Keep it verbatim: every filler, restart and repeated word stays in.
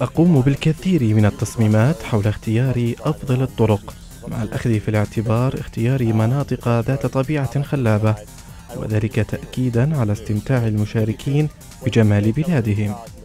أقوم بالكثير من التصميمات حول اختيار أفضل الطرق مع الأخذ في الاعتبار اختيار مناطق ذات طبيعة خلابة، وذلك تأكيدا على استمتاع المشاركين بجمال بلادهم.